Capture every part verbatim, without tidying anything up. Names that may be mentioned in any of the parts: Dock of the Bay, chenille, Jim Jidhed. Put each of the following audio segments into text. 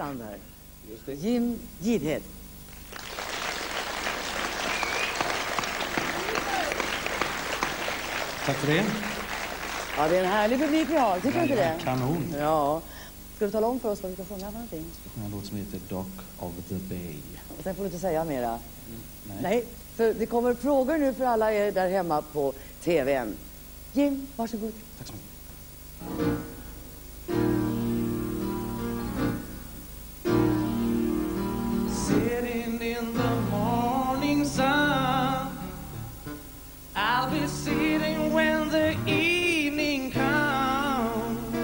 down there. Just it. Jim Jidhed. Tack för det. Ja, det är en härlig publik vi har, tycker du inte det? Kanon. Ja. Ska du tala om för oss vad vi ska sjunga för någonting? Vi ska sjunga en låt som heter Dock of the Bay. Och sen får du inte säga mera. Mm, nej. nej, för det kommer frågor nu för alla er där hemma på T V:n. Jim, varsågod. Tack så mycket. Sitting in the morning sun, I'll be sitting when the evening comes,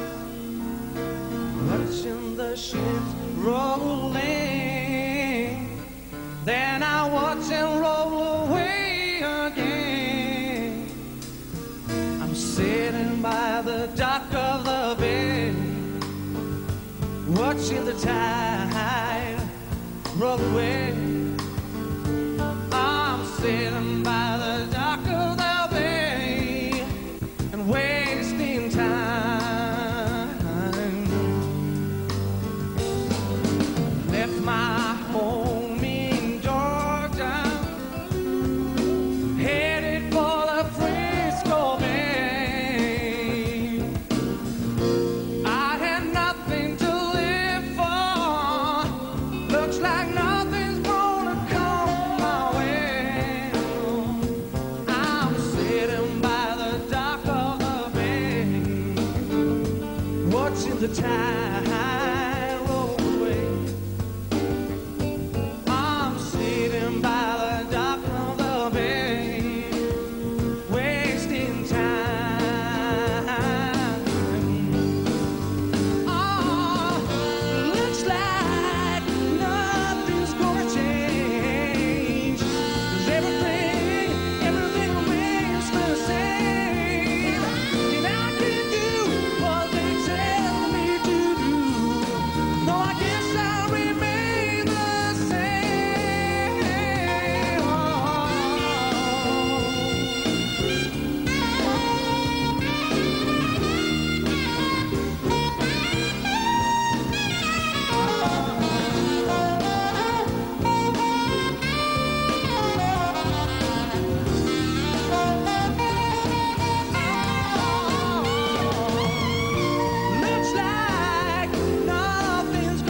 watching the ships rolling, then I'll watch them roll away again. I'm sitting by the dock of the bay, watching the tide roll away. I'm sitting by the dock of the bay and wasting time. Left my home in Georgia, headed for the Frisco Bay. I had nothing to live for. Looks like nothing's gonna come my way. I'm sitting by the dock of the bay, watching the tide roll away. I'm sitting by the dock of the bay, wasting time. Oh, looks like nothing's gonna change. 'Cause everything, everything remains the same. And I can do what they tell me to do. No, I guess I'll remain the same. Oh. Looks like nothing's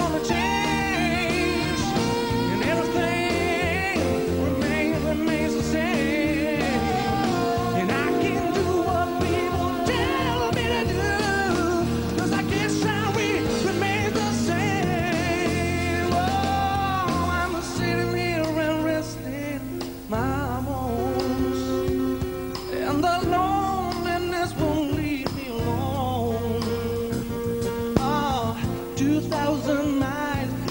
gonna change, and everything remains, remains the same. And I can do what people tell me to do, 'cause I guess I will remain the same. Oh, I'm sitting here and resting my bones, and the loneliness won't leave me alone. Ah, two thousand miles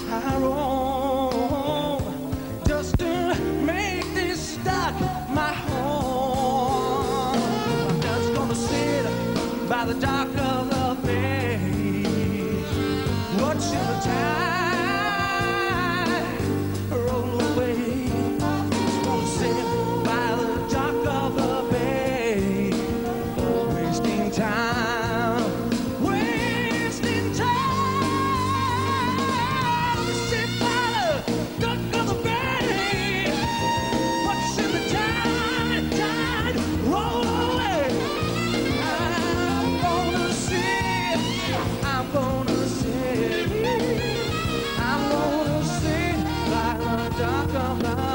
I roam just to make this dock my home. I'm just gonna sit by the dock of the bay, watching the tide roll away. Just gonna sit by the dock of the bay, wasting time, wasting time. Sit by the dock of the bay, watching the tide, tide roll away. I'm gonna sit, I'm gonna sit, I'm gonna sit by the dock of the bay.